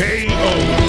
KO.